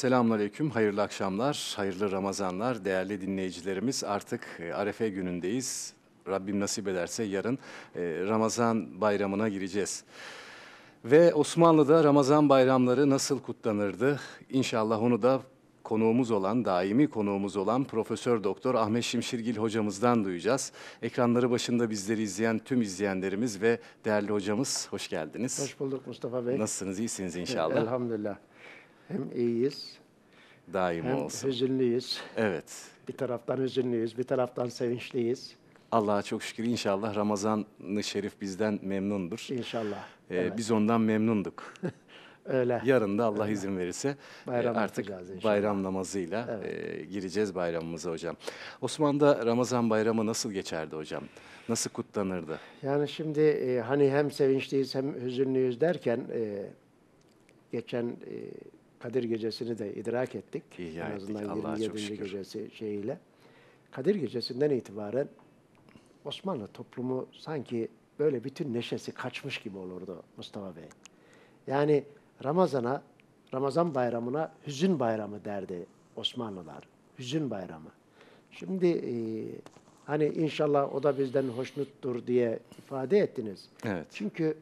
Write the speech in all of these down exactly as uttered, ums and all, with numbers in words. Selamünaleyküm, hayırlı akşamlar, hayırlı Ramazanlar değerli dinleyicilerimiz. Artık Arefe günündeyiz. Rabbim nasip ederse yarın Ramazan bayramına gireceğiz. Ve Osmanlı'da Ramazan bayramları nasıl kutlanırdı? İnşallah onu da konuğumuz olan, daimi konuğumuz olan Profesör Doktor Ahmet Şimşirgil hocamızdan duyacağız. Ekranları başında bizleri izleyen tüm izleyenlerimiz ve değerli hocamız, hoş geldiniz. Hoş bulduk Mustafa Bey. Nasılsınız, iyisiniz inşallah? Elhamdülillah. Hem iyiyiz, daim hem olsun. Hüzünlüyüz. Evet. Bir taraftan hüzünlüyüz, bir taraftan sevinçliyiz. Allah'a çok şükür, inşallah Ramazan-ı Şerif bizden memnundur. İnşallah. Ee, evet. Biz ondan memnunduk. Öyle. Yarın da Allah Öyle. izin verirse bayram artık bayram namazıyla evet. e, gireceğiz bayramımıza hocam. Osmanlı'da Ramazan bayramı nasıl geçerdi hocam? Nasıl kutlanırdı? Yani şimdi e, hani hem sevinçliyiz hem hüzünlüyüz derken e, geçen... E, Kadir Gecesi'ni de idrak ettik. İhya en azından ettik. Allah'a çok şükür. Gecesi şeyiyle. Kadir Gecesi'nden itibaren Osmanlı toplumu sanki böyle bütün neşesi kaçmış gibi olurdu Mustafa Bey. Yani Ramazan'a, Ramazan bayramına hüzün bayramı derdi Osmanlılar. Hüzün bayramı. Şimdi e, hani inşallah o da bizden hoşnuttur diye ifade ettiniz. Evet. Çünkü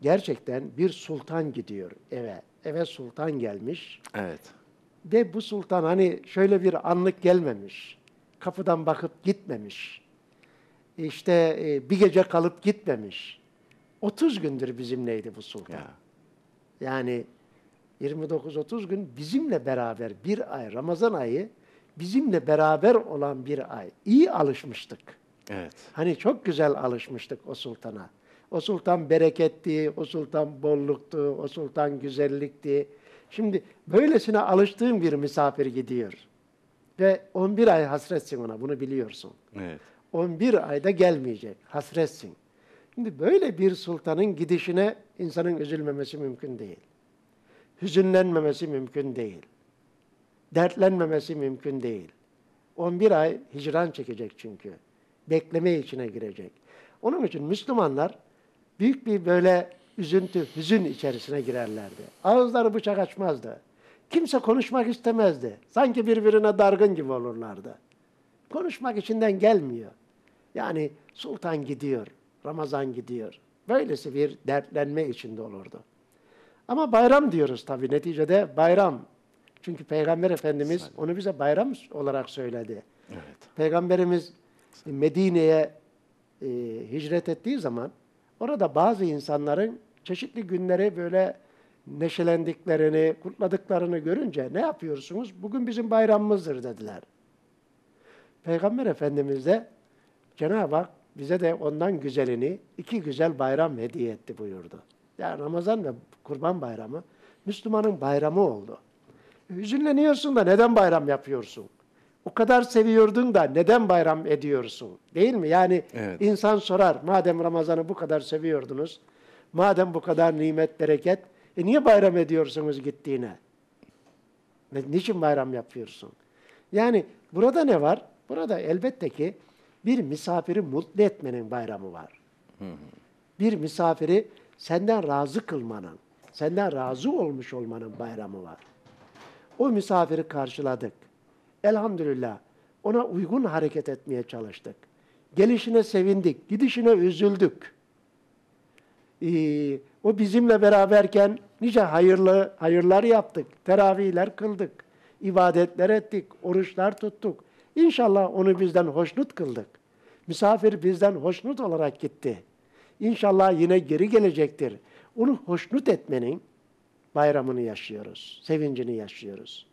gerçekten bir sultan gidiyor eve. Eve sultan gelmiş. Evet. Ve bu sultan hani şöyle bir anlık gelmemiş. Kapıdan bakıp gitmemiş. İşte bir gece kalıp gitmemiş. otuz gündür bizimleydi bu sultan. Ya. Yani yirmi dokuz otuz gün bizimle beraber bir ay, Ramazan ayı bizimle beraber olan bir ay. İyi alışmıştık. Evet. Hani çok güzel alışmıştık o sultana. O sultan bereketti, o sultan bolluktu, o sultan güzellikti. Şimdi böylesine alıştığın bir misafir gidiyor. Ve on bir ay hasretsin ona, bunu biliyorsun. Evet. on bir ayda gelmeyecek, hasretsin. Şimdi böyle bir sultanın gidişine insanın üzülmemesi mümkün değil. Hüzünlenmemesi mümkün değil. Dertlenmemesi mümkün değil. on bir ay hicran çekecek çünkü. Bekleme içine girecek. Onun için Müslümanlar büyük bir böyle üzüntü, hüzün içerisine girerlerdi. Ağızları bıçak açmazdı. Kimse konuşmak istemezdi. Sanki birbirine dargın gibi olurlardı. Konuşmak içinden gelmiyor. Yani sultan gidiyor, Ramazan gidiyor. Böylesi bir dertlenme içinde olurdu. Ama bayram diyoruz tabii, neticede bayram. Çünkü Peygamber Efendimiz Sen... onu bize bayram olarak söyledi. Evet. Peygamberimiz Sen... Medine'ye E, hicret ettiği zaman orada bazı insanların çeşitli günleri böyle neşelendiklerini, kutladıklarını görünce ne yapıyorsunuz? Bugün bizim bayramımızdır dediler. Peygamber Efendimiz de Cenab-ı Hak bize de ondan güzelini, iki güzel bayram hediye etti buyurdu. Yani Ramazan ve Kurban Bayramı Müslümanın bayramı oldu. Hüzünleniyorsun da neden bayram yapıyorsun? O kadar seviyordun da neden bayram ediyorsun? Değil mi? Yani evet. insan sorar, madem Ramazan'ı bu kadar seviyordunuz, madem bu kadar nimet, bereket, e niye bayram ediyorsunuz gittiğine? E niçin bayram yapıyorsun? Yani burada ne var? Burada elbette ki bir misafiri mutlu etmenin bayramı var. Hı hı. Bir misafiri senden razı kılmanın, senden razı olmuş olmanın bayramı var. O misafiri karşıladık. Elhamdülillah ona uygun hareket etmeye çalıştık. Gelişine sevindik, gidişine üzüldük. Ee, o bizimle beraberken nice hayırlı hayırlar yaptık, teravihler kıldık, ibadetler ettik, oruçlar tuttuk. İnşallah onu bizden hoşnut kıldık. Misafir bizden hoşnut olarak gitti. İnşallah yine geri gelecektir. Onu hoşnut etmenin bayramını yaşıyoruz, sevincini yaşıyoruz.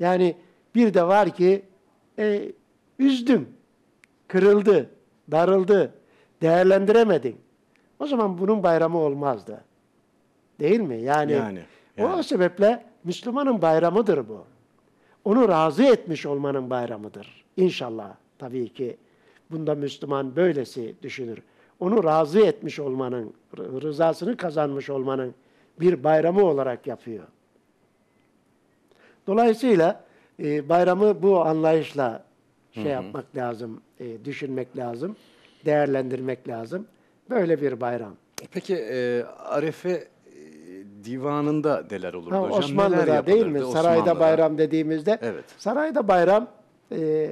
Yani bir de var ki, e, üzdüm, kırıldı, darıldı, değerlendiremedin. O zaman bunun bayramı olmazdı. Değil mi? Yani, yani, yani. O, o sebeple Müslümanın bayramıdır bu. Onu razı etmiş olmanın bayramıdır. İnşallah tabii ki bunda Müslüman böylesi düşünür. Onu razı etmiş olmanın, rızasını kazanmış olmanın bir bayramı olarak yapıyor. Dolayısıyla Ee, bayramı bu anlayışla şey Hı -hı. yapmak lazım, e, düşünmek lazım, değerlendirmek lazım. Böyle bir bayram. Peki e, Arefe divanında neler olurdu ha, hocam? Osmanlı'da değil mi? Osmanlı'da. Sarayda bayram dediğimizde. Evet. Sarayda bayram e,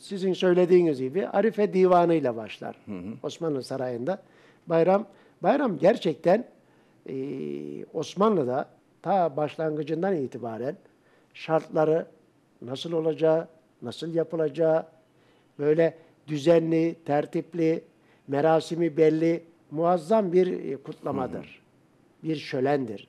sizin söylediğiniz gibi Arife Divanı ile başlar. Hı hı. Osmanlı Sarayı'nda bayram. Bayram gerçekten e, Osmanlı'da ta başlangıcından itibaren şartları nasıl olacağı, nasıl yapılacağı, böyle düzenli, tertipli, merasimi belli, muazzam bir kutlamadır. Hı-hı. Bir şölendir.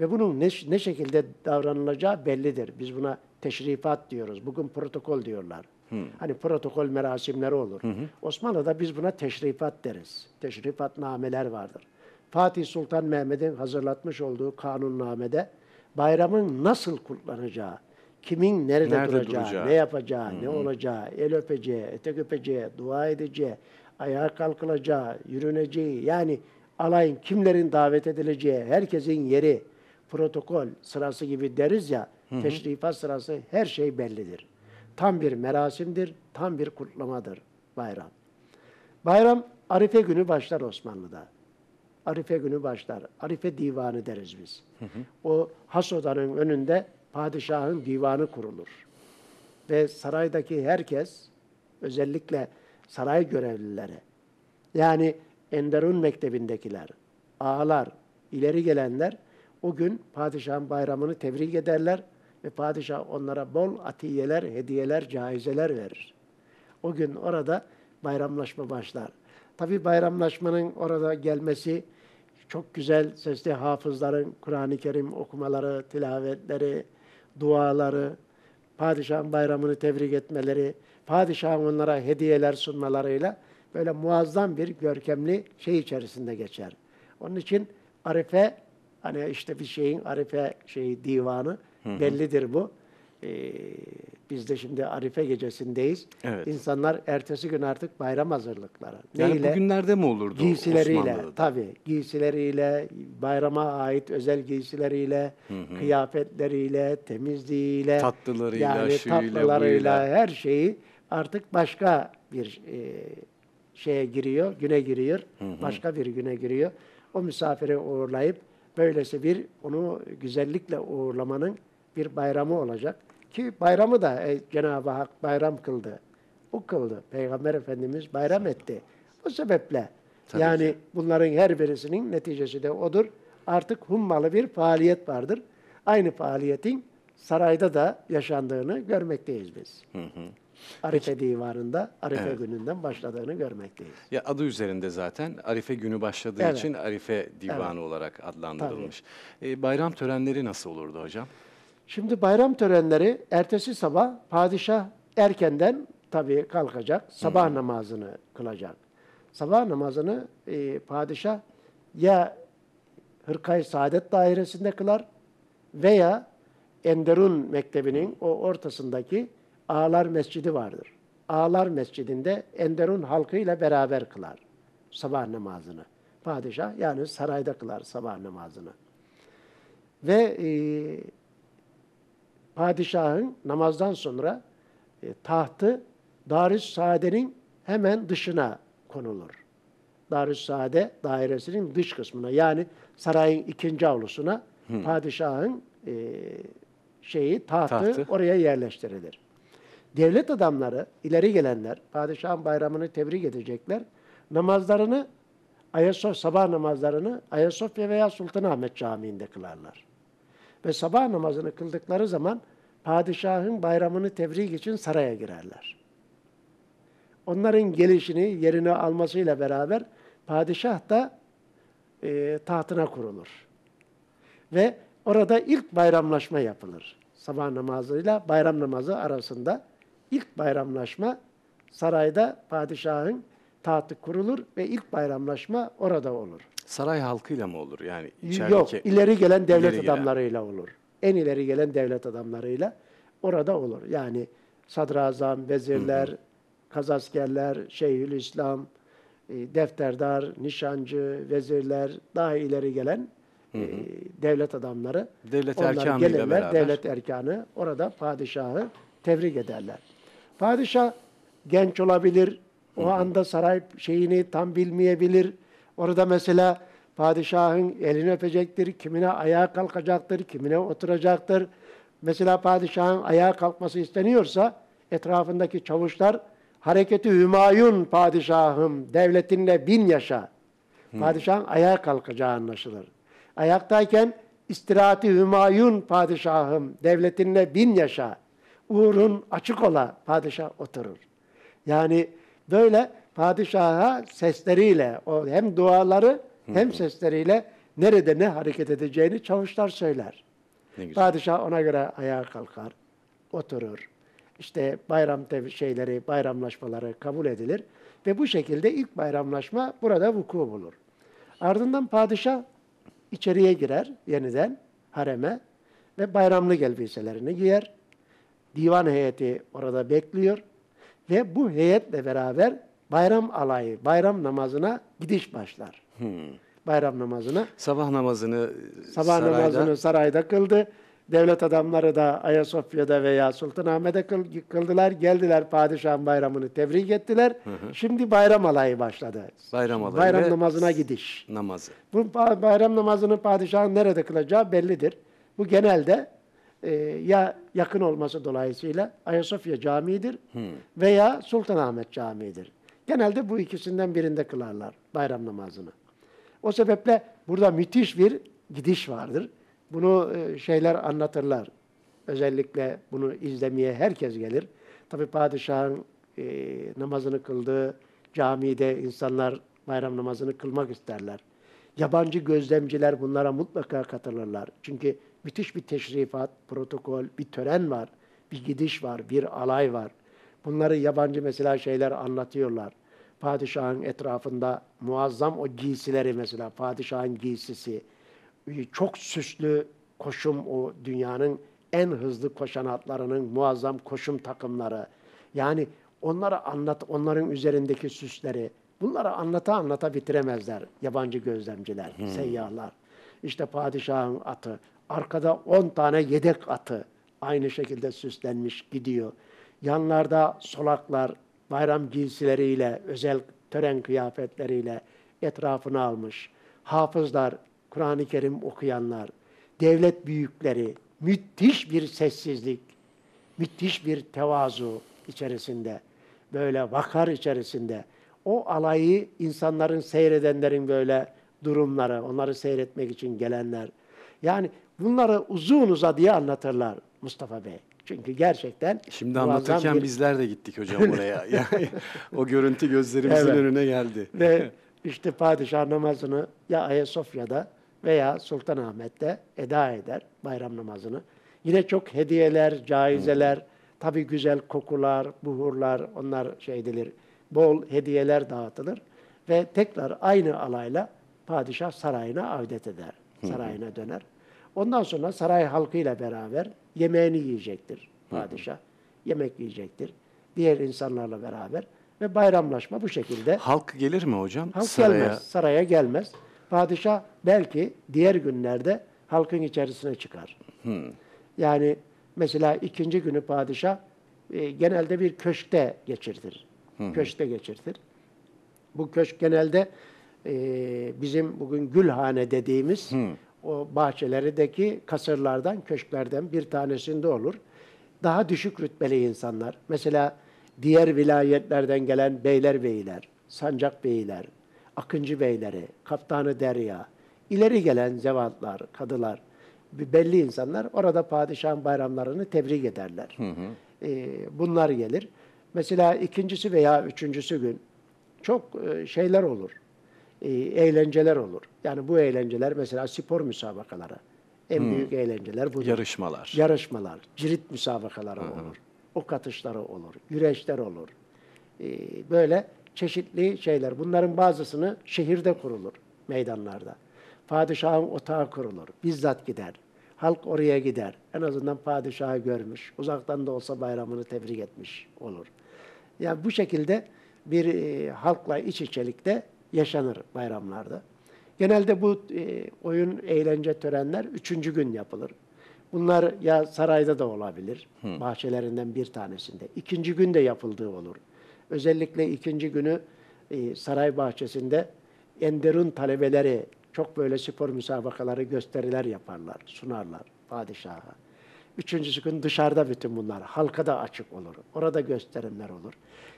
Ve bunun ne, ne şekilde davranılacağı bellidir. Biz buna teşrifat diyoruz. Bugün protokol diyorlar. Hı-hı. Hani protokol merasimleri olur. Hı-hı. Osmanlı'da biz buna teşrifat deriz. Teşrifatnameler vardır. Fatih Sultan Mehmet'in hazırlatmış olduğu kanunnamede bayramın nasıl kutlanacağı, kimin nerede, nerede duracağı, duracağı, ne yapacağı, Hı-hı. ne olacağı, el öpeceği, etek öpeceği, dua edeceği, ayağa kalkılacağı, yürüneceği, yani alayın kimlerin davet edileceği, herkesin yeri, protokol sırası gibi deriz ya, Hı-hı. teşrifat sırası, her şey bellidir. Tam bir merasimdir, tam bir kutlamadır bayram. Bayram Arife günü başlar Osmanlı'da. Arife günü başlar. Arife Divanı deriz biz. Hı hı. O has odanın önünde padişahın divanı kurulur. Ve saraydaki herkes, özellikle saray görevlileri, yani Enderun Mektebi'ndekiler, ağalar, ileri gelenler o gün padişahın bayramını tebrik ederler ve padişah onlara bol atiyeler, hediyeler, caizeler verir. O gün orada bayramlaşma başlar. Tabii bayramlaşmanın orada gelmesi, çok güzel sesli hafızların Kur'an-ı Kerim okumaları, tilavetleri, duaları, padişahın bayramını tebrik etmeleri, padişahın onlara hediyeler sunmalarıyla böyle muazzam bir görkemli şey içerisinde geçer. Onun için Arife, hani işte bir şeyin Arife şeyi divanı, hı hı. bellidir bu. Ee, biz de şimdi Arife gecesindeyiz. Evet. İnsanlar ertesi gün artık bayram hazırlıkları. Yani neyle? Bugünlerde mi olurdu? Giysileriyle, tabii. Giysileriyle, bayrama ait özel giysileriyle, hı hı. kıyafetleriyle, temizliğiyle, tatlılarıyla, yani tatlılarıyla, her şeyi artık başka bir e, şeye giriyor, güne giriyor. Hı hı. Başka bir güne giriyor. O misafiri uğurlayıp böylesi bir onu güzellikle uğurlamanın bir bayramı olacak. Ki bayramı da e, Cenab-ı Hak bayram kıldı. O kıldı. Peygamber Efendimiz bayram etti. Bu sebeple tabii yani ki. Bunların her birisinin neticesi de odur. Artık hummalı bir faaliyet vardır. Aynı faaliyetin sarayda da yaşandığını görmekteyiz biz. Hı hı. Arife Divanı'nda, Arife evet. gününden başladığını görmekteyiz. Ya adı üzerinde zaten Arife günü başladığı evet. için Arife Divanı evet. olarak adlandırılmış. E, bayram törenleri nasıl olurdu hocam? Şimdi bayram törenleri ertesi sabah padişah erkenden tabii kalkacak, sabah hmm. namazını kılacak. Sabah namazını e, padişah ya Hırkay-ı Saadet Dairesi'nde kılar veya Enderun Mektebi'nin o ortasındaki Ağalar Mescidi vardır. Ağalar Mescidi'nde Enderun halkıyla beraber kılar sabah namazını. Padişah yani sarayda kılar sabah namazını. Ve e, padişahın namazdan sonra e, tahtı Darü's Saade'nin hemen dışına konulur. Darü's Saade dairesinin dış kısmına, yani sarayın ikinci avlusuna hmm. padişahın e, şeyi tahtı, tahtı oraya yerleştirilir. Devlet adamları, ileri gelenler padişahın bayramını tebrik edecekler. Namazlarını Ayasofya, sabah namazlarını Ayasofya veya Sultanahmet Camii'nde kılarlar. Ve sabah namazını kıldıkları zaman padişahın bayramını tebrik için saraya girerler. Onların gelişini, yerini almasıyla beraber padişah da e, tahtına kurulur. Ve orada ilk bayramlaşma yapılır. Sabah namazıyla bayram namazı arasında ilk bayramlaşma sarayda padişahın tahtı kurulur ve ilk bayramlaşma orada olur. Saray halkıyla mı olur? Yani yok, ileri gelen devlet ileri adamlarıyla gelen. olur. En ileri gelen devlet adamlarıyla orada olur. Yani sadrazam, vezirler, hı hı. kazaskerler, Şeyhülislam, defterdar, nişancı, vezirler, daha ileri gelen hı hı. devlet adamları. Devlet erkanıyla beraber. Devlet erkanı orada padişahı tebrik ederler. Padişah genç olabilir, o hı hı. anda saray şeyini tam bilmeyebilir. Orada mesela Padişahın elini öpecektir, kimine ayağa kalkacaktır, kimine oturacaktır. Mesela padişahın ayağa kalkması isteniyorsa etrafındaki çavuşlar hareketi hümayun padişahım, devletinle bin yaşa. Hmm. Padişahın ayağa kalkacağı anlaşılır. Ayaktayken istirahati hümayun padişahım, devletinle bin yaşa. Uğrun açık ola, padişah oturur. Yani böyle padişaha sesleriyle, o hem duaları hem sesleriyle nerede ne hareket edeceğini çavuşlar söyler. Padişah ona göre ayağa kalkar, oturur. İşte bayram şeyleri, bayramlaşmaları kabul edilir. Ve bu şekilde ilk bayramlaşma burada vuku bulur. Ardından padişah içeriye girer yeniden hareme ve bayramlık elbiselerini giyer. Divan heyeti orada bekliyor ve bu heyetle beraber bayram alayı, bayram namazına gidiş başlar. Hmm. Bayram namazına. Sabah namazını sabah sarayda. namazını sarayda kıldı. Devlet adamları da Ayasofya'da veya Sultanahmet'e kıldılar. Geldiler, padişahın bayramını tebrik ettiler. Hı hı. Şimdi bayram alayı başladı. Bayram alayı bayram namazına gidiş. Namazı. Bu bayram namazını padişahın nerede kılacağı bellidir. Bu genelde e, ya yakın olması dolayısıyla Ayasofya Camii'dir hı. veya Sultanahmet Camii'dir. Genelde bu ikisinden birinde kılarlar bayram namazını. O sebeple burada müthiş bir gidiş vardır. Bunu şeyler anlatırlar. Özellikle bunu izlemeye herkes gelir. Tabii padişahın e, namazını kıldığı camide insanlar bayram namazını kılmak isterler. Yabancı gözlemciler bunlara mutlaka katılırlar. Çünkü müthiş bir teşrifat, protokol, bir tören var, bir gidiş var, bir alay var. Bunları yabancı mesela şeyler anlatıyorlar. Padişahın etrafında muazzam o giysileri mesela, padişahın giysisi, çok süslü koşum, o dünyanın en hızlı koşan atlarının muazzam koşum takımları. Yani onları anlat, onların üzerindeki süsleri, bunları anlata anlata bitiremezler yabancı gözlemciler, hmm. seyyahlar. İşte padişahın atı, arkada on tane yedek atı aynı şekilde süslenmiş gidiyor. Yanlarda solaklar, bayram giysileriyle, özel tören kıyafetleriyle etrafını almış. Hafızlar, Kur'an-ı Kerim okuyanlar, devlet büyükleri, müthiş bir sessizlik, müthiş bir tevazu içerisinde, böyle vakar içerisinde. O alayı insanların, seyredenlerin böyle durumları, onları seyretmek için gelenler. Yani bunları uzun uzadıya anlatırlar Mustafa Bey. Çünkü gerçekten... Şimdi anlatırken bir... bizler de gittik hocam oraya. Yani o görüntü gözlerimizin evet. önüne geldi. Ve işte padişah namazını ya Ayasofya'da veya Sultanahmet'te eda eder bayram namazını. Yine çok hediyeler, caizeler, hmm. tabii güzel kokular, buhurlar, onlar şey edilir, bol hediyeler dağıtılır. Ve tekrar aynı alayla padişah sarayına avdet eder, sarayına hmm. döner. Ondan sonra saray halkıyla beraber yemeğini yiyecektir padişah. Hı hı. Yemek yiyecektir diğer insanlarla beraber ve bayramlaşma bu şekilde. Halk gelir mi hocam? Halk saraya... gelmez, saraya gelmez. Padişah belki diğer günlerde halkın içerisine çıkar. Hı. Yani mesela ikinci günü padişah e, genelde bir köşkte geçirtir. Hı hı. Köşkte geçirtir. Bu köşk genelde e, bizim bugün Gülhane dediğimiz... Hı. O bahçelerdeki kasırlardan, köşklerden bir tanesinde olur. Daha düşük rütbeli insanlar, mesela diğer vilayetlerden gelen beyler beyler, sancak beyler, akıncı beyleri, kaptanı derya, ileri gelen zevatlar, kadılar, belli insanlar orada padişahın bayramlarını tebrik ederler. Hı hı. Ee, bunlar gelir. Mesela ikincisi veya üçüncüsü gün çok şeyler olur. Eğlenceler olur. Yani bu eğlenceler mesela spor müsabakaları. En hmm. büyük eğlenceler budur. Yarışmalar. Yarışmalar. Cirit müsabakaları Hı -hı. olur. Ok atışları olur. Güreşler olur. Ee, böyle çeşitli şeyler. Bunların bazısını şehirde kurulur. Meydanlarda. Padişahın otağı kurulur. Bizzat gider. Halk oraya gider. En azından padişahı görmüş. Uzaktan da olsa bayramını tebrik etmiş olur. Yani bu şekilde bir e, halkla iç içelikte yaşanır bayramlarda. Genelde bu e, oyun, eğlence, törenler üçüncü gün yapılır. Bunlar ya sarayda da olabilir, hmm. bahçelerinden bir tanesinde. İkinci gün de yapıldığı olur. Özellikle ikinci günü e, saray bahçesinde Enderun talebeleri Çok böyle spor müsabakaları, gösteriler yaparlar, sunarlar padişaha. Üçüncüsü gün dışarıda bütün bunlar, halka da açık olur. Orada gösterimler olur.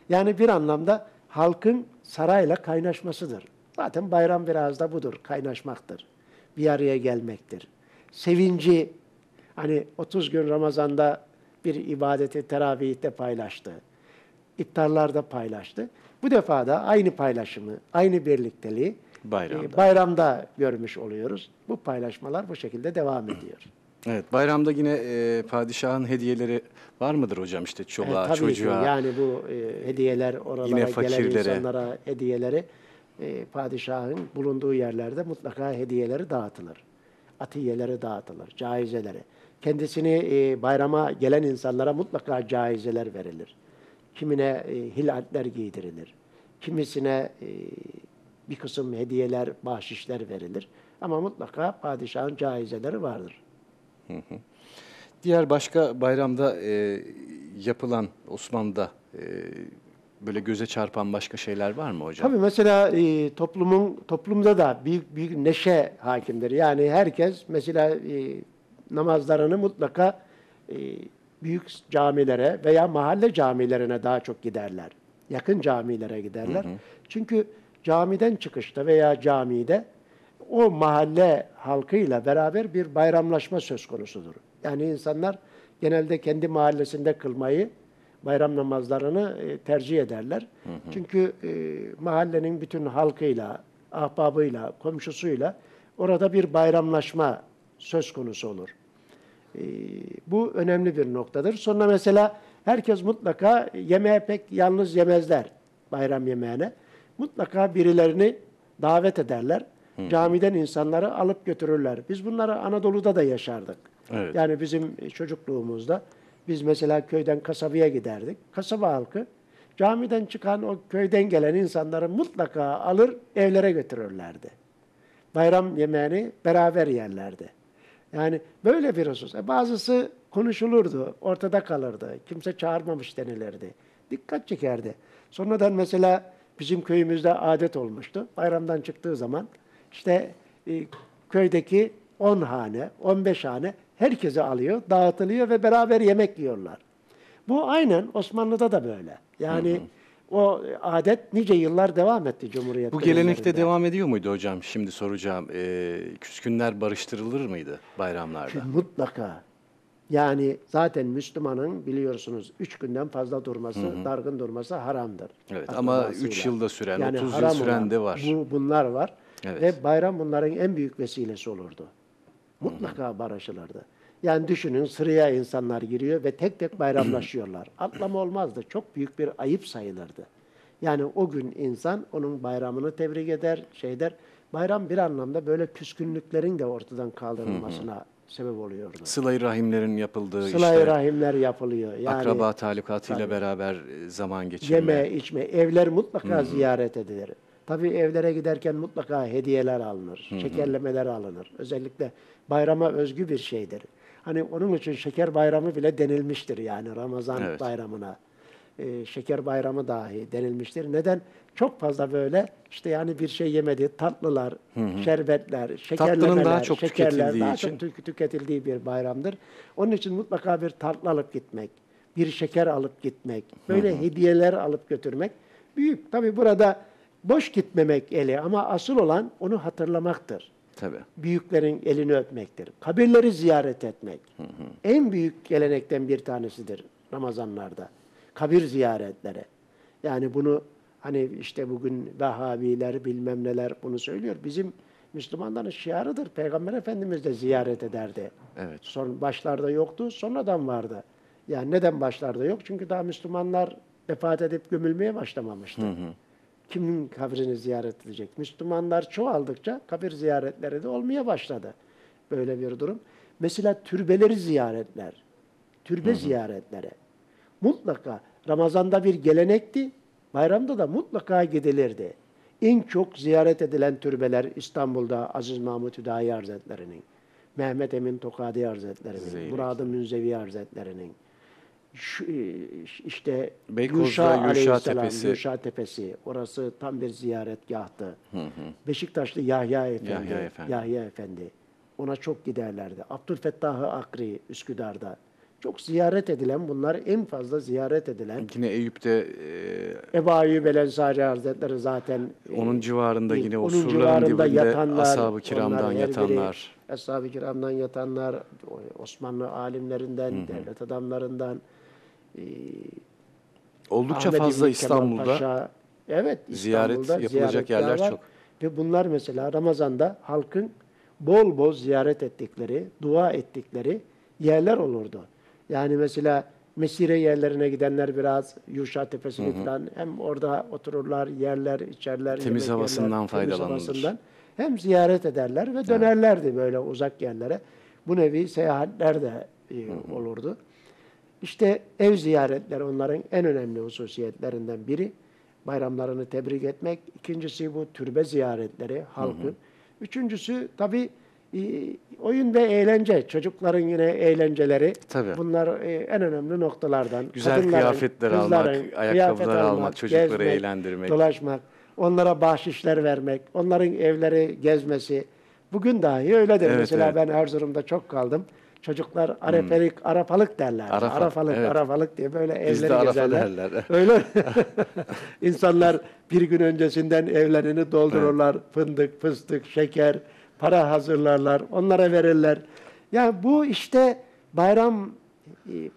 Yani bir anlamda halkın sarayla kaynaşmasıdır. Zaten bayram biraz da budur, kaynaşmaktır. Bir araya gelmektir. Sevinci, hani otuz gün Ramazan'da bir ibadeti, teravihte paylaştı. İftarlarda paylaştı. Bu defa da aynı paylaşımı, aynı birlikteliği bayramda, bayramda görmüş oluyoruz. Bu paylaşmalar bu şekilde devam ediyor. Evet, bayramda yine e, padişahın hediyeleri var mıdır hocam? İşte çoluğa, e, tabii çocuğa. Ki, yani bu e, hediyeler, oralara yine fakirlere, gelen insanlara hediyeleri, e, padişahın bulunduğu yerlerde mutlaka hediyeleri dağıtılır. Atiyeleri dağıtılır, caizeleri. Kendisini e, bayrama gelen insanlara mutlaka caizeler verilir. Kimine e, hilatler giydirilir. Kimisine e, bir kısım hediyeler, bahşişler verilir. Ama mutlaka padişahın caizeleri vardır. Hı hı. Diğer başka bayramda e, yapılan Osmanlı'da e, böyle göze çarpan başka şeyler var mı hocam? Tabii mesela e, toplumun toplumda da büyük büyük neşe hakimdir. Yani herkes mesela e, namazlarını mutlaka e, büyük camilere veya mahalle camilerine daha çok giderler. Yakın camilere giderler. Hı hı. Çünkü camiden çıkışta veya camide o mahalle halkıyla beraber bir bayramlaşma söz konusudur. Yani insanlar genelde kendi mahallesinde kılmayı, bayram namazlarını tercih ederler. Hı hı. Çünkü e, mahallenin bütün halkıyla, ahbabıyla, komşusuyla orada bir bayramlaşma söz konusu olur. E, bu önemli bir noktadır. Sonra mesela herkes mutlaka yemeğe pek yalnız yemezler, bayram yemeğine. Mutlaka birilerini davet ederler. Hı. Camiden insanları alıp götürürler. Biz bunları Anadolu'da da yaşardık. Evet. Yani bizim çocukluğumuzda biz mesela köyden kasabaya giderdik. Kasaba halkı camiden çıkan o köyden gelen insanları mutlaka alır evlere götürürlerdi. Bayram yemeğini beraber yerlerdi. Yani böyle bir husus. E bazısı konuşulurdu, ortada kalırdı. Kimse çağırmamış denilirdi. Dikkat çekerdi. Sonradan mesela bizim köyümüzde adet olmuştu. Bayramdan çıktığı zaman İşte e, köydeki on hane, on beş hane herkese alıyor, dağıtılıyor ve beraber yemek yiyorlar. Bu aynen Osmanlı'da da böyle. Yani hı hı. o adet nice yıllar devam etti Cumhuriyet. Bu gelenekte devam ediyor muydu hocam? Şimdi soracağım. E, küskünler barıştırılır mıydı bayramlarda? Şimdi mutlaka. Yani zaten Müslümanın biliyorsunuz üç günden fazla durması, hı hı. dargın durması haramdır. Evet, ama üç yılda süren, yani otuz yıl süren de var. Bu, bunlar var. Evet. Ve bayram bunların en büyük vesilesi olurdu. Mutlaka barışılırdı. Yani düşünün sıraya insanlar giriyor ve tek tek bayramlaşıyorlar. Atlama olmazdı. Çok büyük bir ayıp sayılırdı. Yani o gün insan onun bayramını tebrik eder, şey der. Bayram bir anlamda böyle küskünlüklerin de ortadan kaldırılmasına sebep oluyordu. Sıla-i rahimlerin yapıldığı, sıla-i işte, rahimler yapılıyor. Yani, akraba talukatıyla yani, beraber zaman geçirme. Yeme, içme, evler mutlaka ziyaret edilir. Tabii evlere giderken mutlaka hediyeler alınır, hı hı. şekerlemeler alınır. Özellikle bayrama özgü bir şeydir. Hani onun için şeker bayramı bile denilmiştir yani Ramazan evet. bayramına. Ee, şeker bayramı dahi denilmiştir. Neden? Çok fazla böyle işte yani bir şey yemedi, tatlılar, hı hı. şerbetler, şekerlemeler, tatlının daha çok şekerler daha için. çok tüketildiği bir bayramdır. Onun için mutlaka bir tatlı alıp gitmek, bir şeker alıp gitmek, böyle hı hı. hediyeler alıp götürmek büyük. Tabii burada boş gitmemek eli ama asıl olan onu hatırlamaktır. Tabii. Büyüklerin elini öpmektir. Kabirleri ziyaret etmek. Hı hı. En büyük gelenekten bir tanesidir Ramazanlarda. Kabir ziyaretleri. Yani bunu hani işte bugün Vehhabiler bilmem neler bunu söylüyor. Bizim Müslümanların şiarıdır. Peygamber Efendimiz de ziyaret ederdi. Evet. Son, başlarda yoktu, sonradan vardı. Yani neden başlarda yok? Çünkü daha Müslümanlar vefat edip gömülmeye başlamamıştı. Hı hı. Kimin kabrini ziyaret edecek? Müslümanlar çoğaldıkça kabir ziyaretleri de olmaya başladı. Böyle bir durum. Mesela türbeleri ziyaretler, türbe hı hı. ziyaretleri. Mutlaka Ramazan'da bir gelenekti, bayramda da mutlaka gidilirdi. En çok ziyaret edilen türbeler İstanbul'da Aziz Mahmut Hüdayi Hazretleri'nin, Mehmet Emin Tokadi Hazretleri'nin, Murad-ı Münzevi Hazretleri'nin, Şu, işte Yuşa Aleyhisselam, Tepesi. Yuşa Tepesi, orası tam bir ziyaretgahtı. Hı hı. Beşiktaşlı Yahya Efendi, Yahya Efendi, Yahya Efendi, ona çok giderlerdi. Abdülfettah-ı Akri, Üsküdar'da. Çok ziyaret edilen, bunlar en fazla ziyaret edilen. Yine Eyüp'te e, Ebu Eyyub el-Ensari Hazretleri zaten. Onun e, civarında yine o surların dibinde Ashab-ı Kiram'dan yatanlar. Ashab-ı Kiram'dan yatanlar, Osmanlı alimlerinden, hı hı, devlet adamlarından. E, Oldukça Ahmet fazla İstanbul'da, Paşa, evet, İstanbul'da ziyaret yapılacak yerler var. Çok. Ve bunlar mesela Ramazan'da halkın bol bol ziyaret ettikleri, dua ettikleri yerler olurdu. Yani mesela mesire yerlerine gidenler biraz Yuşa Tepesi'ni falan, hem orada otururlar, yerler, içerler. Temiz havasından faydalanırlar. Hem ziyaret ederler ve dönerlerdi, evet, böyle uzak yerlere. Bu nevi seyahatler de e, hı hı, olurdu. İşte ev ziyaretleri onların en önemli hususiyetlerinden biri. Bayramlarını tebrik etmek. İkincisi bu türbe ziyaretleri, halkın. Hı hı. Üçüncüsü tabii oyun ve eğlence, çocukların yine eğlenceleri. Tabii. Bunlar en önemli noktalardan. Güzel kıyafetler almak, ayakkabılar almak, çocukları gezmek, eğlendirmek, dolaşmak, onlara bahşişler vermek, onların evleri gezmesi. Bugün dahi öyledir. Evet, mesela evet, ben Erzurum'da çok kaldım. Çocuklar arefelik, hmm. arafalık derler. Arafa, arafalık, evet, arafalık diye böyle evleri gezerler. Biz de arafa derler. Öyle. İnsanlar bir gün öncesinden evlerini doldururlar. Evet. Fındık, fıstık, şeker, para hazırlarlar, onlara verirler. Yani bu işte bayram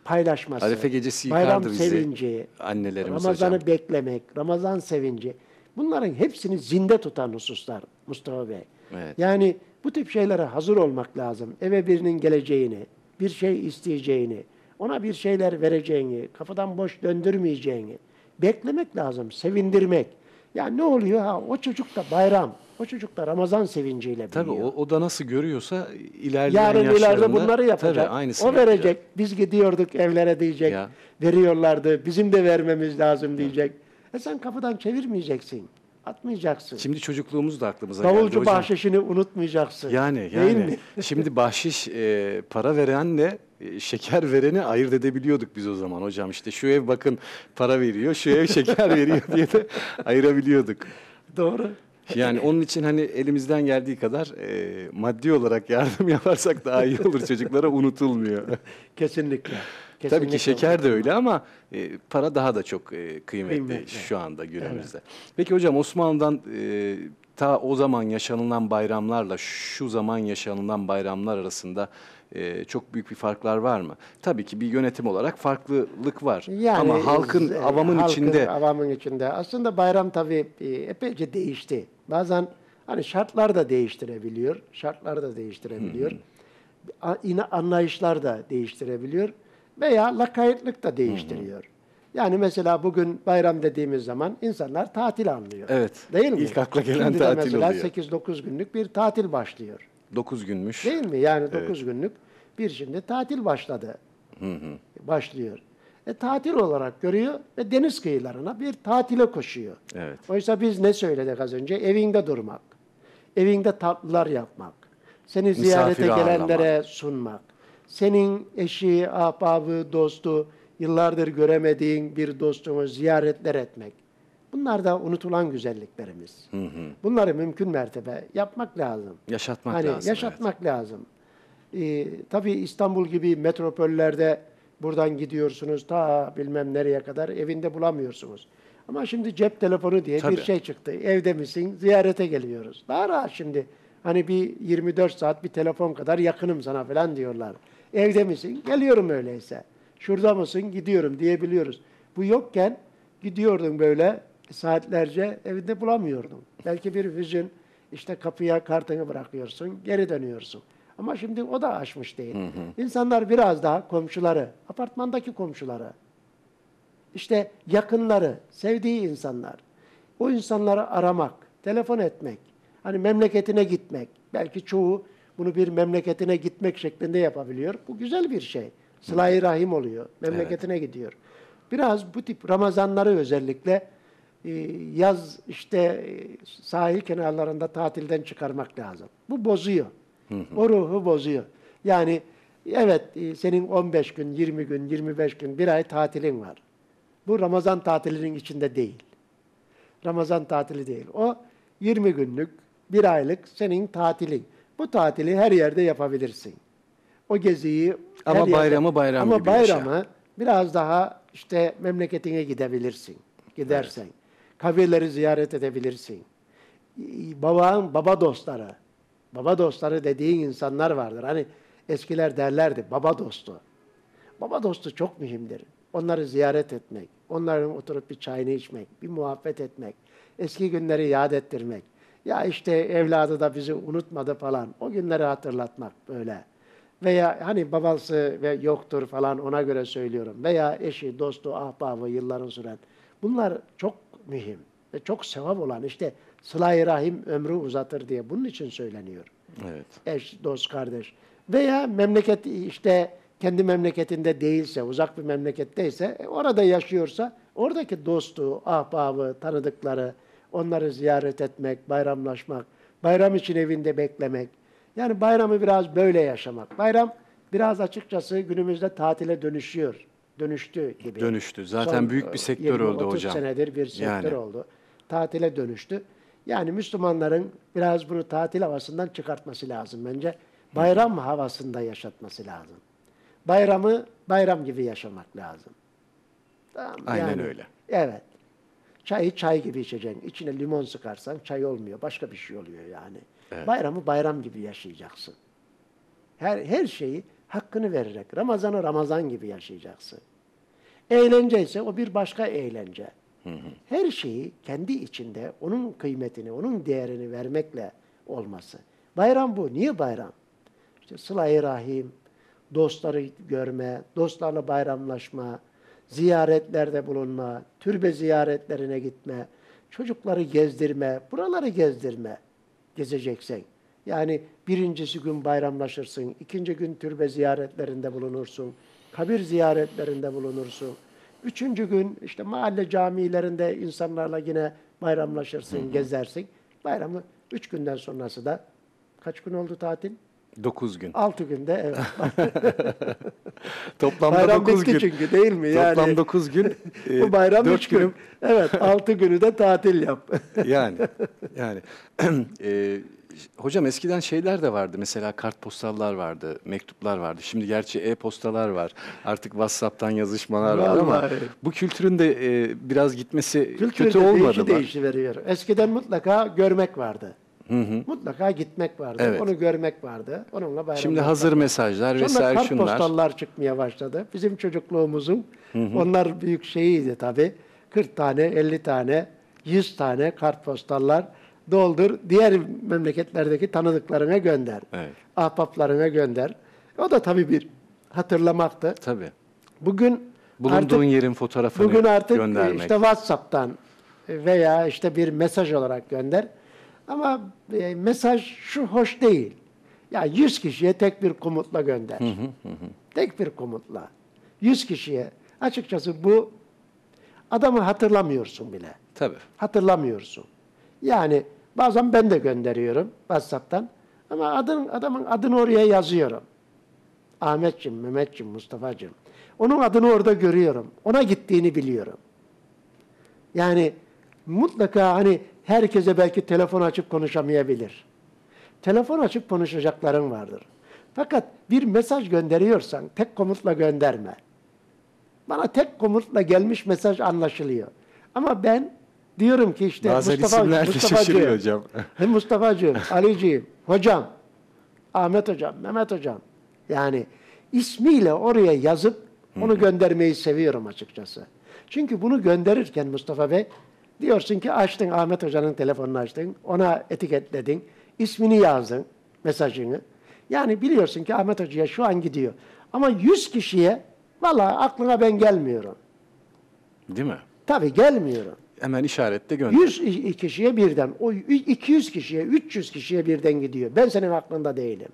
paylaşması, Arefe gecesi bayram sevinci, annelerimiz Ramazan'ı hocam. beklemek, Ramazan sevinci. Bunların hepsini zinde tutan hususlar Mustafa Bey. Evet. Yani bu tip şeylere hazır olmak lazım. Eve birinin geleceğini, bir şey isteyeceğini, ona bir şeyler vereceğini, kafadan boş döndürmeyeceğini beklemek lazım, sevindirmek. Ya yani ne oluyor? Ha, o çocuk da bayram, o çocuk da Ramazan sevinciyle biliyor. Tabii o, o da nasıl görüyorsa ilerleyen yarın yaşlarında. Yarın ileride bunları yapacak. Tabii, o verecek. Yapacak. Biz gidiyorduk evlere diyecek. Ya. Veriyorlardı. Bizim de vermemiz lazım diyecek. E sen kafadan çevirmeyeceksin. Atmayacaksın. Şimdi çocukluğumuz da aklımıza Davulcu geldi. Davulcu bahşişini unutmayacaksın. Yani yani. Şimdi bahşiş e, para verenle şeker vereni ayırt edebiliyorduk biz o zaman hocam. İşte şu ev bakın para veriyor, şu ev şeker veriyor diye de ayırabiliyorduk. Doğru. Yani onun için hani elimizden geldiği kadar e, maddi olarak yardım yaparsak daha iyi olur, çocuklara unutulmuyor. Kesinlikle. Kesinlikle. Tabii ki şeker de öyle ama e, para daha da çok e, kıymetli, kıymetli şu anda günümüzde. Evet. Peki hocam Osmanlı'dan e, ta o zaman yaşanılan bayramlarla şu zaman yaşanılan bayramlar arasında Ee, çok büyük bir farklar var mı? Tabii ki bir yönetim olarak farklılık var. Yani, ama halkın, avamın halkın, içinde. avamın içinde. Aslında bayram tabii epeyce değişti. Bazen hani şartlar da değiştirebiliyor. Şartlar da değiştirebiliyor. Hmm. Yine anlayışlar da değiştirebiliyor. Veya lakaytlık da değiştiriyor. Hmm. Yani mesela bugün bayram dediğimiz zaman insanlar tatil anlıyor. Evet. Değil mi? İlk akla gelen şimdi tatil mesela oluyor. Mesela sekiz dokuz günlük bir tatil başlıyor. dokuz günmüş. Değil mi? Yani dokuz evet. günlük bir şimdi tatil başladı. Hı hı. Başlıyor. E, tatil olarak görüyor ve deniz kıyılarına bir tatile koşuyor. Evet. Oysa biz ne söyledik az önce? Evinde durmak, evinde tatlılar yapmak, seni misafiri ziyarete gelenlere ağırlamak, sunmak, senin eşi, ahbabı, dostu, yıllardır göremediğin bir dostunu ziyaretler etmek. Bunlar da unutulan güzelliklerimiz. Hı hı. Bunları mümkün mertebe yapmak lazım. Yaşatmak hani lazım. Yaşatmak evet. lazım. Ee, tabii İstanbul gibi metropollerde buradan gidiyorsunuz ta bilmem nereye kadar evinde bulamıyorsunuz. Ama şimdi cep telefonu diye tabii. bir şey çıktı. Evde misin? Ziyarete geliyoruz. Daha rahat şimdi. Hani bir yirmi dört saat bir telefon kadar yakınım sana falan diyorlar. Evde misin? Geliyorum öyleyse. Şurada mısın? Gidiyorum diyebiliyoruz. Bu yokken gidiyordum böyle saatlerce evinde bulamıyordum. Belki bir hüzün, işte kapıya kartını bırakıyorsun, geri dönüyorsun. Ama şimdi o da aşmış değil. Hı hı. İnsanlar biraz daha komşuları, apartmandaki komşuları, işte yakınları, sevdiği insanlar, o insanları aramak, telefon etmek, hani memleketine gitmek, belki çoğu bunu bir memleketine gitmek şeklinde yapabiliyor. Bu güzel bir şey. Sıla-i rahim oluyor, memleketine evet. gidiyor. Biraz bu tip Ramazanları özellikle yaz işte sahil kenarlarında tatilden çıkarmak lazım. Bu bozuyor. Hı hı. O ruhu bozuyor. Yani Evet, senin on beş gün, yirmi gün, yirmi beş gün, bir ay tatilin var. Bu Ramazan tatilinin içinde değil. Ramazan tatili değil. O yirmi günlük, bir aylık senin tatilin. Bu tatili her yerde yapabilirsin. O geziyi... Ama yerde, bayramı bayram ama gibi bayramı yaşa. Biraz daha işte memleketine gidebilirsin. Gidersen. Evet. Kabirleri ziyaret edebilirsin. Baban, baba dostları. Baba dostları dediğin insanlar vardır. Hani eskiler derlerdi baba dostu. Baba dostu çok mühimdir. Onları ziyaret etmek, onların oturup bir çayını içmek, bir muhabbet etmek, eski günleri yad ettirmek. Ya işte evladı da bizi unutmadı falan. O günleri hatırlatmak böyle. Veya hani babası ve yoktur falan ona göre söylüyorum. Veya eşi, dostu, ahbabı yılların süren. Bunlar çok mühim ve çok sevap olan işte sıla-i rahim ömrü uzatır diye bunun için söyleniyor. Evet. Eş, dost, kardeş. Veya memleket işte kendi memleketinde değilse, uzak bir memleketteyse, orada yaşıyorsa oradaki dostu, ahbabı, tanıdıkları, onları ziyaret etmek, bayramlaşmak, bayram için evinde beklemek. Yani bayramı biraz böyle yaşamak. Bayram biraz açıkçası günümüzde tatile dönüşüyor. Dönüştü gibi. Dönüştü. Zaten son büyük bir sektör oldu hocam. yirmi otuz senedir bir sektör yani. Oldu. Tatile dönüştü. Yani Müslümanların biraz bunu tatil havasından çıkartması lazım bence. Bayram Hı. havasında yaşatması lazım. Bayramı bayram gibi yaşamak lazım. Tamam, aynen yani, öyle. Evet. Çayı çay gibi içeceksin. İçine limon sıkarsan çay olmuyor. Başka bir şey oluyor yani. Evet. Bayramı bayram gibi yaşayacaksın. Her, her şeyi hakkını vererek. Ramazan'ı Ramazan gibi yaşayacaksın. Eğlence ise o bir başka eğlence. Hı hı. Her şeyi kendi içinde onun kıymetini, onun değerini vermekle olması. Bayram bu. Niye bayram? İşte sıla-i rahim, dostları görme, dostlarla bayramlaşma, ziyaretlerde bulunma, türbe ziyaretlerine gitme, çocukları gezdirme, buraları gezdirme, gezeceksen. Yani birincisi gün bayramlaşırsın, ikinci gün türbe ziyaretlerinde bulunursun, kabir ziyaretlerinde bulunursun. Üçüncü gün işte mahalle camilerinde insanlarla yine bayramlaşırsın, hı hı. gezersin. Bayramı üç günden sonrası da kaç gün oldu tatil? Dokuz gün. Altı günde evet. Toplamda bayram dokuz gün. Çünkü değil mi? Yani, toplam dokuz gün. E, bu bayram dört üç gün. gün. Evet, altı günü de tatil yap. yani, yani. e, hocam eskiden şeyler de vardı. Mesela kartpostallar vardı, mektuplar vardı. Şimdi gerçi e-postalar var. Artık WhatsApp'tan yazışmalar var ama bu kültürün de e, biraz gitmesi Kültür kötü de olmadı mı? Değişiveriyor. Eskiden mutlaka görmek vardı. Hı hı. Mutlaka gitmek vardı, evet. Onu görmek vardı, onunla bayramlaşmak. Şimdi hazır mesajlar sonra vesaire şunlar. Sonra kartpostallar çıkmaya başladı. Bizim çocukluğumuzun, hı hı. onlar büyük şeyiydi tabii. kırk tane, elli tane, yüz tane kartpostallar doldur, diğer memleketlerdeki tanıdıklarına gönder, evet. ahbaplarına gönder. O da tabii bir hatırlamaktı. Tabii. Bugün bulunduğun artık, yerin fotoğrafını bugün artık göndermek. işte WhatsApp'tan veya işte bir mesaj olarak gönder. Ama e, mesaj şu hoş değil. Ya yüz kişiye tek bir komutla gönder. Hı hı hı. Tek bir komutla. yüz kişiye. Açıkçası bu adamı hatırlamıyorsun bile. Tabii. Hatırlamıyorsun. Yani bazen ben de gönderiyorum WhatsApp'tan. Ama adın, adamın adını oraya yazıyorum. Ahmetciğim, Mehmetciğim, Mustafa'cığım. Onun adını orada görüyorum. Ona gittiğini biliyorum. Yani mutlaka hani herkese belki telefon açıp konuşamayabilir. Telefon açıp konuşacakların vardır. Fakat bir mesaj gönderiyorsan tek komutla gönderme. Bana tek komutla gelmiş mesaj anlaşılıyor. Ama ben diyorum ki işte Mustafa, Mustafa, Mustafa'cığım, hocam. Mustafa'cığım, Ali'ciğim, hocam, Ahmet hocam, Mehmet hocam. Yani ismiyle oraya yazıp onu göndermeyi seviyorum açıkçası. Çünkü bunu gönderirken Mustafa Bey, diyorsun ki açtın, Ahmet Hoca'nın telefonunu açtın, ona etiketledin, ismini yazdın, mesajını. Yani biliyorsun ki Ahmet Hoca'ya şu an gidiyor. Ama yüz kişiye vallahi aklına ben gelmiyorum. Değil mi? Tabii gelmiyorum. Hemen işaretle gönder. yüz kişiye birden, o iki yüz kişiye, üç yüz kişiye birden gidiyor. Ben senin aklında değilim.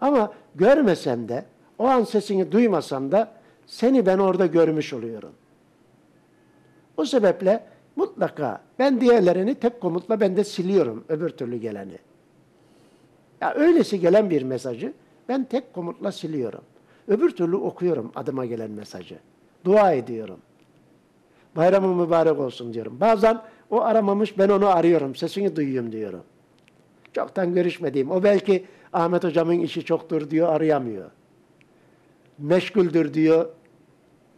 Ama görmesem de, o an sesini duymasam da seni ben orada görmüş oluyorum. O sebeple mutlaka ben diğerlerini tek komutla ben de siliyorum öbür türlü geleni. Ya öylesi gelen bir mesajı Ben tek komutla siliyorum. Öbür türlü okuyorum adıma gelen mesajı. Dua ediyorum. Bayramın mübarek olsun diyorum. Bazen o aramamış, ben onu arıyorum. Sesini duyuyorum diyorum. Çoktan görüşmediğim. O belki Ahmet hocamın işi çoktur diyor, arayamıyor. Meşguldür diyor.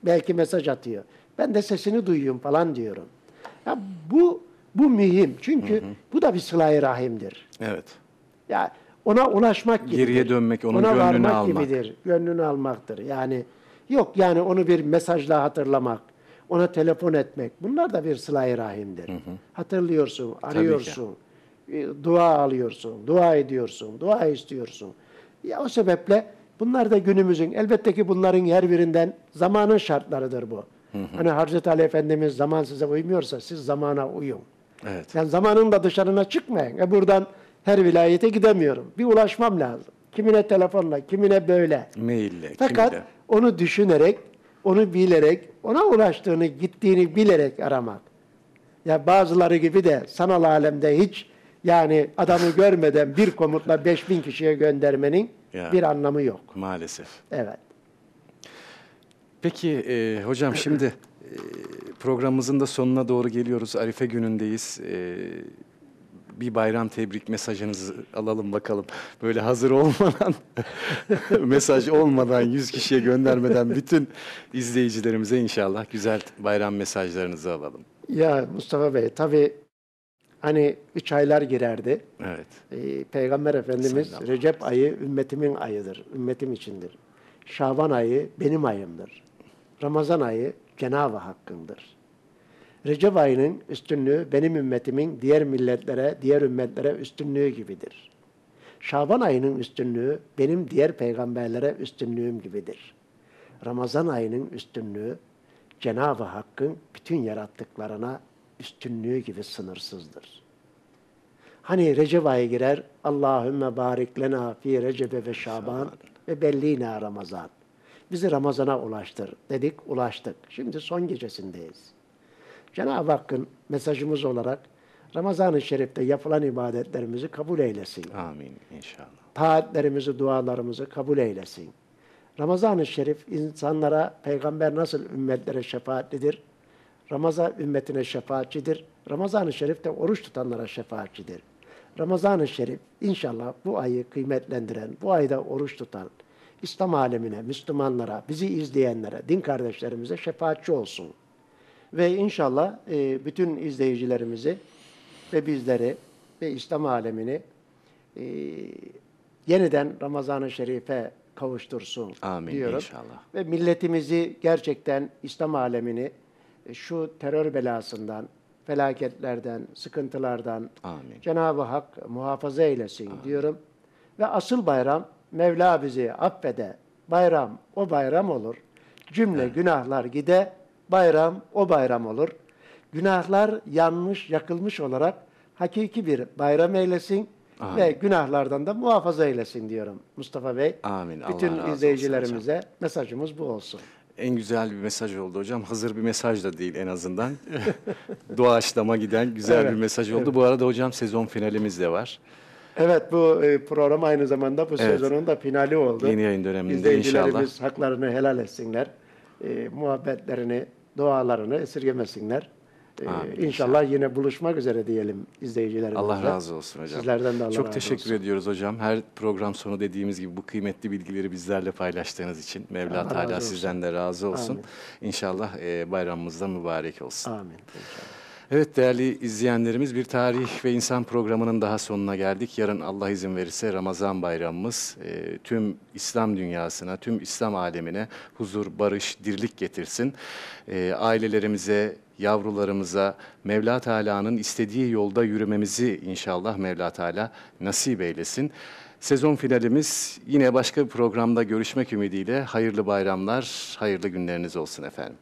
Belki mesaj atıyor. Ben de sesini duyuyorum falan diyorum. Ya bu bu mühim. Çünkü hı hı. bu da bir sıla-i rahimdir. Evet. Ya ona ulaşmak gibidir. Geriye dönmek, onun ona gönlünü almak gibidir. Gönlünü almaktır. Yani yok yani onu bir mesajla hatırlamak, ona telefon etmek. Bunlar da bir sıla-i rahimdir. Hı hı. Hatırlıyorsun, arıyorsun, dua alıyorsun, dua ediyorsun, dua istiyorsun. Ya o sebeple bunlar da günümüzün, elbette ki bunların her birinden zamanın şartlarıdır bu. Hı hı. Hani Hz. Ali Efendimiz zaman size uymuyorsa siz zamana uyun. Evet. Yani zamanın da dışarına çıkmayın. E buradan her vilayete gidemiyorum. Bir ulaşmam lazım. Kimine telefonla, kimine böyle. Maille, fakat kimine. Onu düşünerek, onu bilerek, ona ulaştığını, gittiğini bilerek aramak. Ya bazıları gibi de sanal alemde hiç yani adamı görmeden bir komutla beş bin kişiye göndermenin ya, bir anlamı yok. Maalesef. Evet. Peki e, hocam şimdi e, programımızın da sonuna doğru geliyoruz. Arife günündeyiz. E, bir bayram tebrik mesajınızı alalım bakalım. Böyle hazır olmadan, mesaj olmadan, yüz kişiye göndermeden bütün izleyicilerimize inşallah güzel bayram mesajlarınızı alalım. Ya Mustafa Bey, tabii hani üç aylar girerdi. Evet. E, Peygamber Efendimiz Selam. Recep ayı ümmetimin ayıdır, ümmetim içindir. Şaban ayı benim ayımdır. Ramazan ayı Cenab-ı Hakk'ındır. Recep ayının üstünlüğü benim ümmetimin diğer milletlere, diğer ümmetlere üstünlüğü gibidir. Şaban ayının üstünlüğü benim diğer peygamberlere üstünlüğüm gibidir. Ramazan ayının üstünlüğü Cenab-ı Hakk'ın bütün yarattıklarına üstünlüğü gibi sınırsızdır. Hani Recep ayı girer, Allahümme barik lena fi recebe ve şaban ve bellina Ramazan. Bizi Ramazan'a ulaştır dedik, ulaştık. Şimdi son gecesindeyiz. Cenab-ı Hakk'ın mesajımız olarak Ramazan-ı Şerif'te yapılan ibadetlerimizi kabul eylesin. Amin inşallah. Taatlerimizi, dualarımızı kabul eylesin. Ramazan-ı Şerif insanlara, peygamber nasıl ümmetlere şefaatlidir? Ramazan ümmetine şefaatçidir. Ramazan-ı Şerif de oruç tutanlara şefaatçidir. Ramazan-ı Şerif inşallah bu ayı kıymetlendiren, bu ayda oruç tutan İslam alemine, Müslümanlara, bizi izleyenlere, din kardeşlerimize şefaatçi olsun. Ve inşallah e, bütün izleyicilerimizi ve bizleri ve İslam alemini e, yeniden Ramazan-ı Şerif'e kavuştursun Amin, diyoruz. Inşallah. Ve milletimizi gerçekten İslam alemini e, şu terör belasından, felaketlerden, sıkıntılardan Cenab-ı Hak muhafaza eylesin Amin. Diyorum. Ve asıl bayram Mevla bizi affede. Bayram o bayram olur. Cümle evet. günahlar gide. Bayram o bayram olur. Günahlar yanmış, yakılmış olarak hakiki bir bayram eylesin Amin. Ve günahlardan da muhafaza eylesin diyorum Mustafa Bey. Amin. Bütün Allah izleyicilerimize mesajımız bu olsun. En güzel bir mesaj oldu hocam. Hazır bir mesaj da değil en azından. Doğaçlama giden güzel evet, bir mesaj oldu. Evet. Bu arada hocam sezon finalimiz de var. Evet bu e, program aynı zamanda bu evet. sezonun da finali oldu. Yeni yayın döneminde İzleyicilerimiz inşallah. İzleyicilerimiz haklarını helal etsinler. E, muhabbetlerini, dualarını esirgemesinler. Amin, inşallah yine buluşmak üzere diyelim izleyicilerimize. Allah razı olsun hocam. Sizlerden de Allah Çok teşekkür razı olsun. ediyoruz hocam. Her program sonu dediğimiz gibi bu kıymetli bilgileri bizlerle paylaştığınız için Mevla Allah Teala sizden de razı olsun. Amin. İnşallah e, bayramımız da mübarek olsun. Amin. İnşallah. Evet değerli izleyenlerimiz, bir tarih ve insan programının daha sonuna geldik. Yarın Allah izin verirse Ramazan bayramımız e, tüm İslam dünyasına, tüm İslam alemine huzur, barış, dirlik getirsin. E, ailelerimize, yavrularımıza Mevla Teala'nın istediği yolda yürümemizi inşallah Mevla Teala nasip eylesin. Sezon finalimiz yine başka bir programda görüşmek ümidiyle. Hayırlı bayramlar, hayırlı günleriniz olsun efendim.